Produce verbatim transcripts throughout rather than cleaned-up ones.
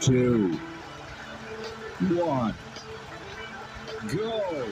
Two, one, go!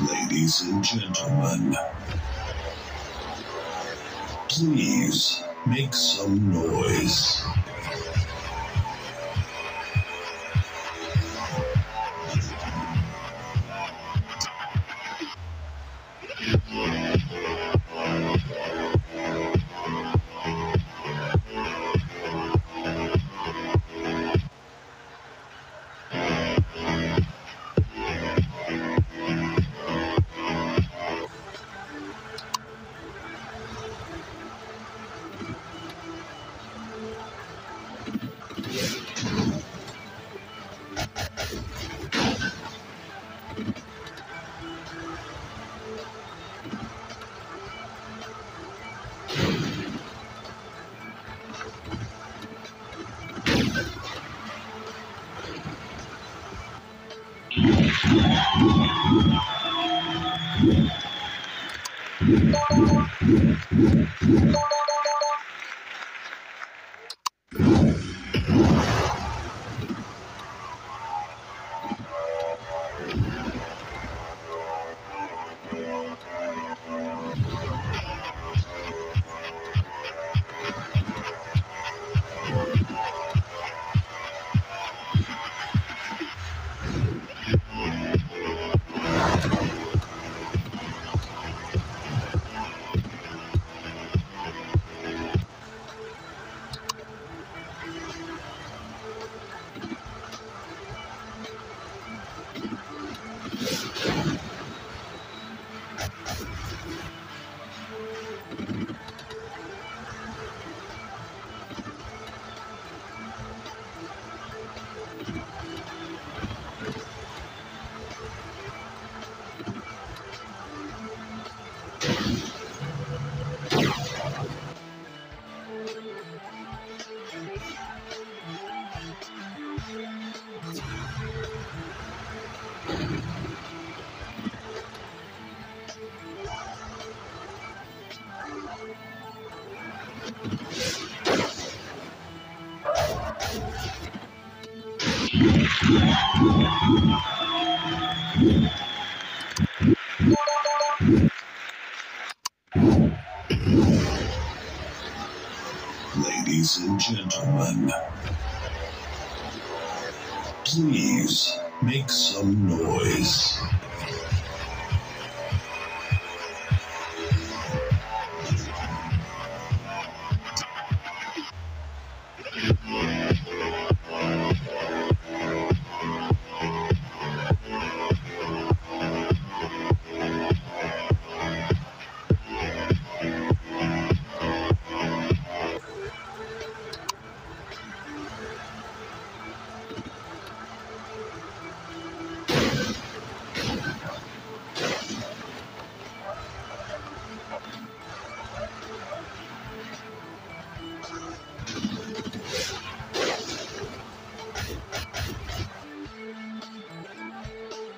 Ladies and gentlemen, please make some noise. Ladies and gentlemen, please make some noise.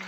you.